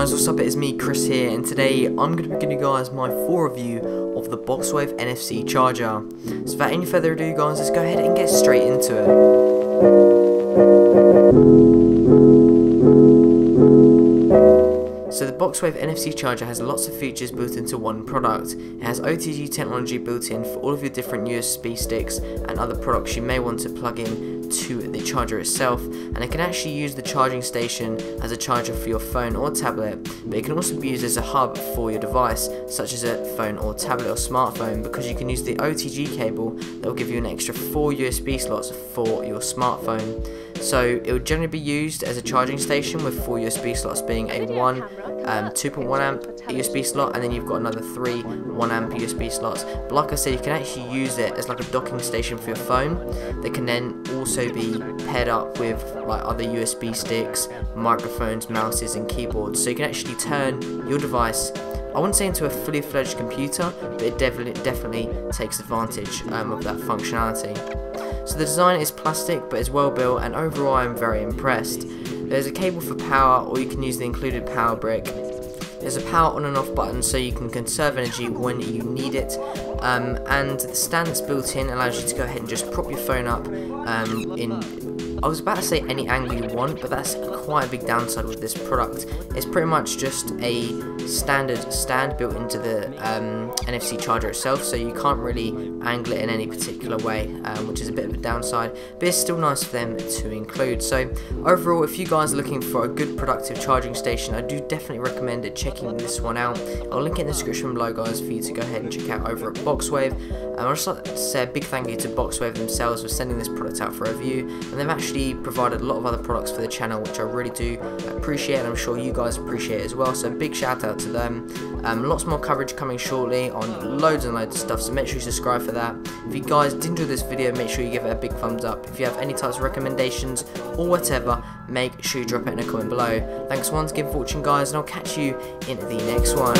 guys, what's up, it is me Chris here, and today I'm going to be giving you guys my full review of the Boxwave NFC charger. So without any further ado guys, let's go ahead and get straight into it. So the Boxwave NFC charger has lots of features built into one product. It has OTG technology built in for all of your different USB sticks and other products you may want to plug in to the charger itself, and it can actually use the charging station as a charger for your phone or tablet, but it can also be used as a hub for your device such as a phone or tablet or smartphone, because you can use the OTG cable that will give you an extra 4 USB slots for your smartphone. So it would generally be used as a charging station, with 4 USB slots being a 2.1 amp USB slot, and then you've got another 3 1 amp USB slots. But like I said, you can actually use it as like a docking station for your phone that can then also be paired up with like other USB sticks, microphones, mouses and keyboards. So you can actually turn your device, I wouldn't say into a fully fledged computer, but it definitely takes advantage of that functionality. So the design is plastic but it's well built, and overall I'm very impressed. There's a cable for power, or you can use the included power brick. There's a power on and off button so you can conserve energy when you need it, and the stand that's built in allows you to go ahead and just prop your phone up I was about to say any angle you want, but that's quite a big downside with this product. It's pretty much just a standard stand built into the NFC charger itself, so you can't really angle it in any particular way, which is a bit of a downside, but it's still nice for them to include. So overall, if you guys are looking for a good productive charging station, I do definitely recommend it, checking this one out. I'll link it in the description below guys for you to go ahead and check out over at Boxwave. I'd just like to say a big thank you to Boxwave themselves for sending this product out for review, and they've actually provided a lot of other products for the channel, which I really do appreciate, and I'm sure you guys appreciate it as well, so big shout out to them. Lots more coverage coming shortly on loads and loads of stuff, so make sure you subscribe for that. If you guys did enjoy this video, make sure you give it a big thumbs up. If you have any types of recommendations or whatever, make sure you drop it in a comment below. Thanks once again for watching guys, and I'll catch you in the next one.